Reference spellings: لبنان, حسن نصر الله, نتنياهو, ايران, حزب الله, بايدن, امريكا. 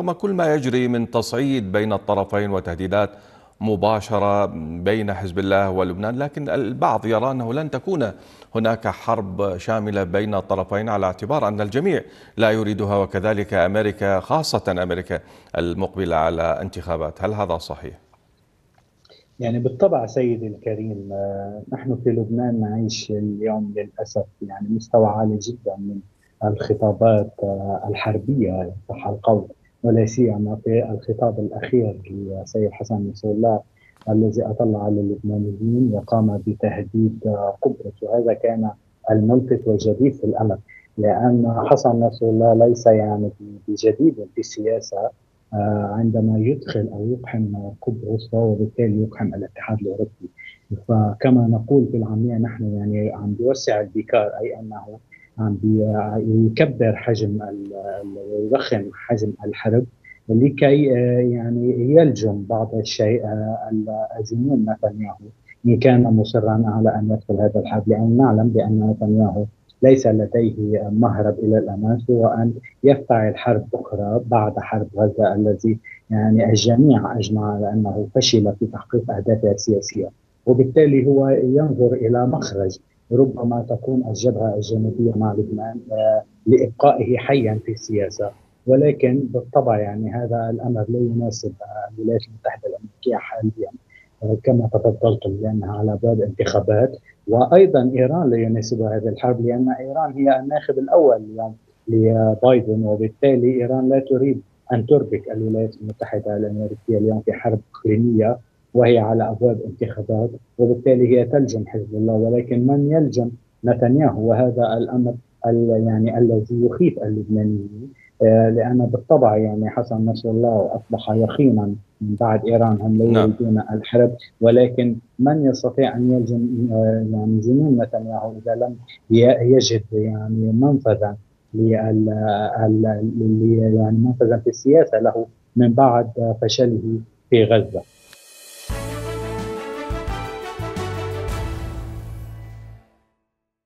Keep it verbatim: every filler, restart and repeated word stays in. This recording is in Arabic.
رغم كل ما يجري من تصعيد بين الطرفين وتهديدات مباشرة بين حزب الله ولبنان، لكن البعض يرى أنه لن تكون هناك حرب شاملة بين الطرفين على اعتبار أن الجميع لا يريدها، وكذلك أمريكا، خاصة أمريكا المقبلة على انتخابات. هل هذا صحيح؟ يعني بالطبع سيدي الكريم، نحن في لبنان نعيش اليوم للأسف يعني مستوى عالي جدا من الخطابات الحربية إن صح القول، ولا سيما في الخطاب الاخير للسيد حسن نصر الله الذي اطلع على اللبنانيين وقام بتهديد قبرص، وهذا كان الملفت والجديد في الامر، لان حسن نصر الله ليس يعني بجديد في السياسه عندما يدخل او يقحم قبرص وبالتالي يقحم الاتحاد الاوروبي. فكما نقول في العاميه نحن يعني عم بيوسع البكار، اي انه عم بيكبر حجم ويضخم حجم الحرب لكي يعني يلجم بعض الشيء الجنون نتنياهو ان كان مصرا على ان يدخل هذا الحرب، لان نعلم بان نتنياهو ليس لديه مهرب الى الامام سوى ان يفتعل حرب اخرى بعد حرب غزه التي يعني الجميع اجمع على انه فشل في تحقيق اهدافها السياسيه، وبالتالي هو ينظر الى مخرج ربما تكون الجبهة الجنوبية مع لبنان لإبقائه حيا في السياسة. ولكن بالطبع يعني هذا الأمر لا يناسب الولايات المتحدة الأمريكية حاليا كما تفضلتم، لأنها على باب انتخابات، وأيضا إيران لا يناسبها هذه الحرب لأن إيران هي الناخب الأول اليوم لبايدن، وبالتالي إيران لا تريد أن تربك الولايات المتحدة الأمريكية اليوم في حرب إقليمية وهي على ابواب انتخابات، وبالتالي هي تلجم حزب الله، ولكن من يلجم نتنياهو، وهذا الامر يعني الذي يخيف اللبنانيين، لان بالطبع يعني حسن نصر الله اصبح يقينا من بعد ايران، هم لا يريدون الحرب، ولكن من يستطيع ان يلجم يعني جنون نتنياهو اذا لم يجد يعني منفذا لل يعني منفذا في السياسه له من بعد فشله في غزه.